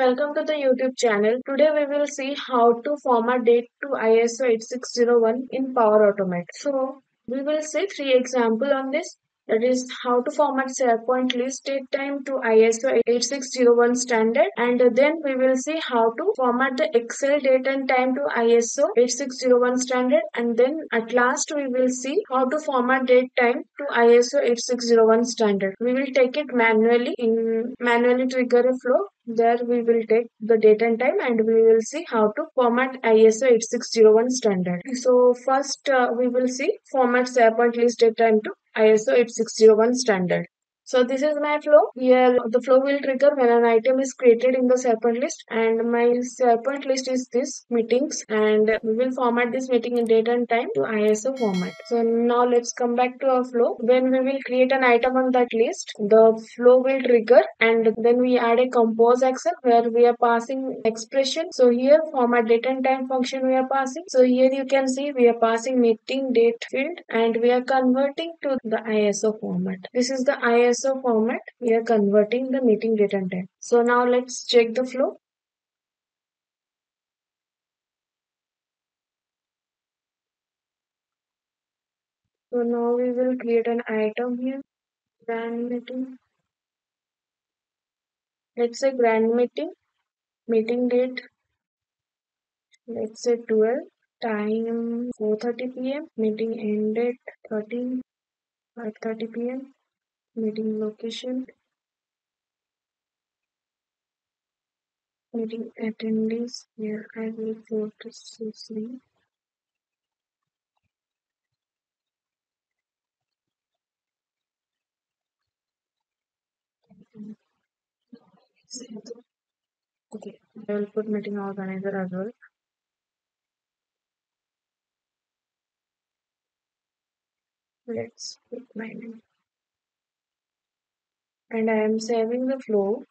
Welcome to the YouTube channel. Today we will see how to format date to ISO 8601 in Power Automate. So we will see three examples on this. That is how to format SharePoint list date time to ISO 8601 standard, and then we will see how to format the Excel date and time to ISO 8601 standard, and then at last we will see how to format date time to ISO 8601 standard. We will take it manually in manually trigger a flow. There we will take the date and time and we will see how to format ISO 8601 standard. So first we will see format SharePoint list date time to ISO 8601 standard. So this is my flow. Here the flow will trigger when an item is created in the SharePoint list, and my SharePoint list is this meetings, and we will format this meeting in date and time to ISO format. So now let's come back to our flow. When we will create an item on that list, the flow will trigger and then we add a compose action where we are passing expression. So here format date and time function we are passing. So here you can see we are passing meeting date field and we are converting to the ISO format. This is the ISO format. We are converting the meeting date and time. So now let's check the flow. So now we will create an item here. Grand meeting. Let's say grand meeting. Meeting date. Let's say 12. Time 4:30 p.m. Meeting end date 13. 5:30 p.m. Meeting location, meeting attendees. Here I will go to CC. Okay, I will put meeting organizer as well. Let's put my name. And I am saving the flow.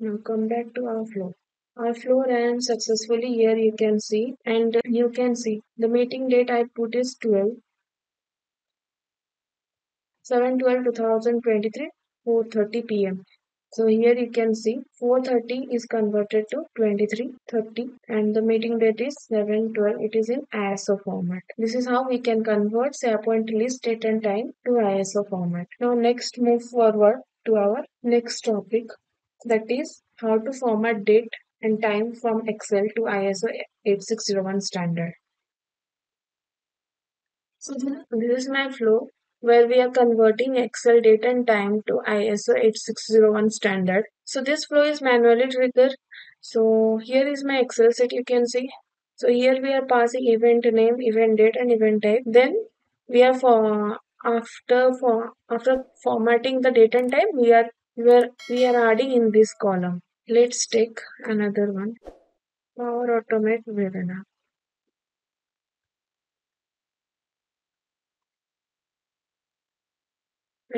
Now come back to our flow. Our flow ran successfully. Here you can see, and you can see the meeting date I put is 12/7/12/2023, 4:30 p.m. So here you can see 4:30 is converted to 23:30 and the meeting date is 7/12. It is in ISO format. This is how we can convert SharePoint list date and time to ISO format. Now next move forward to our next topic, that is how to format date and time from Excel to ISO 8601 standard. So this is my flow, where we are converting Excel date and time to ISO 8601 standard. So this flow is manually triggered. So here is my Excel set, you can see. So here we are passing event name, event date and event type. Then we are after formatting the date and time, we are adding in this column. Let's take another one. Power Automate webinar.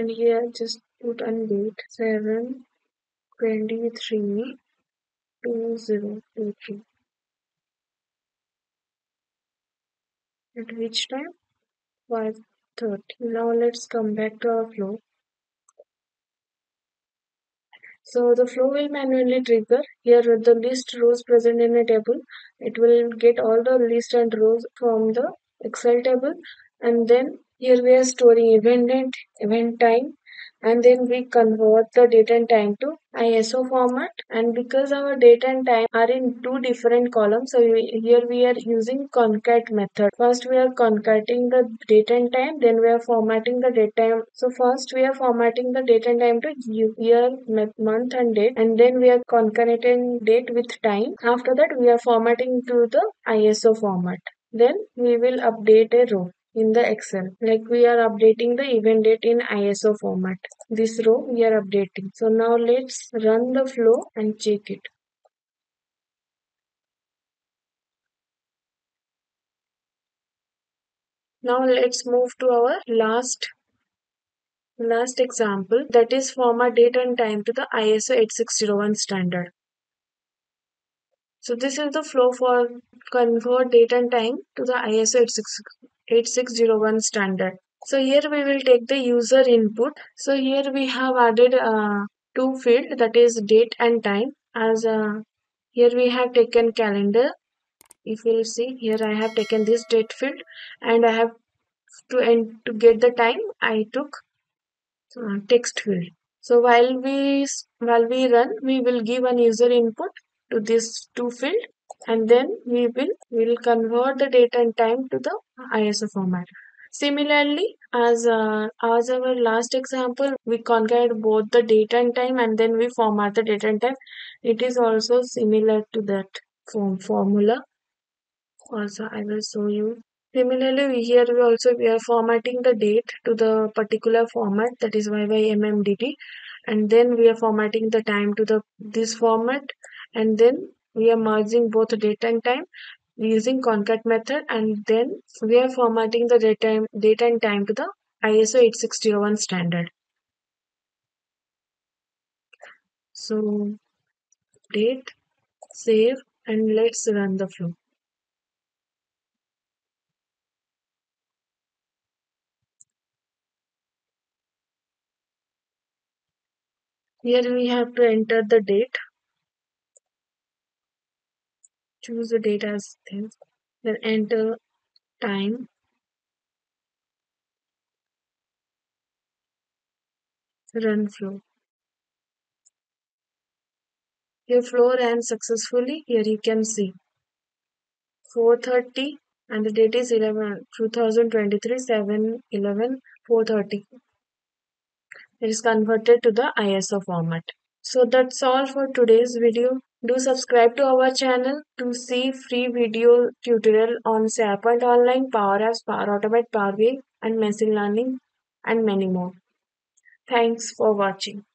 And here just put on date 7/23/2023. At which time? 5:30. Now let's come back to our flow. So the flow will manually trigger. Here with the list rows present in a table, it will get all the list and rows from the Excel table, and then here we are storing event date, event time, and then we convert the date and time to ISO format. And because our date and time are in two different columns, so here we are using concat method. First we are concating the date and time, then we are formatting the date time. So first we are formatting the date and time to year, month and date, and then we are concatenating date with time. After that we are formatting to the ISO format. Then we will update a row in the Excel, like we are updating the event date in ISO format. This row we are updating. So now let's run the flow and check it. Now let's move to our last example, that is format date and time to the ISO 8601 standard. So this is the flow for convert date and time to the ISO 8601 standard. So here we will take the user input. So here we have added two fields, that is date and time. As here we have taken calendar. If you will see, here I have taken this date field, and I have to get the time I took text field. So while we run, we will give an user input to this two field, and then we will convert the date and time to the ISO format. Similarly, as our last example, we concatenated both the date and time, and then we format the date and time. It is also similar to that formula. Also, I will show you. Similarly, here we are formatting the date to the particular format, that is YYMMDD, and then we are formatting the time to this format, and then we are merging both date and time using concat method, and then we are formatting the date and time to the ISO 8601 standard. So date, save, and let's run the flow. Here we have to enter the date. Choose the date as thing. Then enter time. Run flow. Your flow ran successfully. Here you can see 4:30, and the date is 11/2023, 7/11/4:30. It is converted to the ISO format. So that's all for today's video. Do subscribe to our channel to see free video tutorial on SharePoint Online, Power Apps, Power Automate, Power BI, and Machine Learning, and many more. Thanks for watching.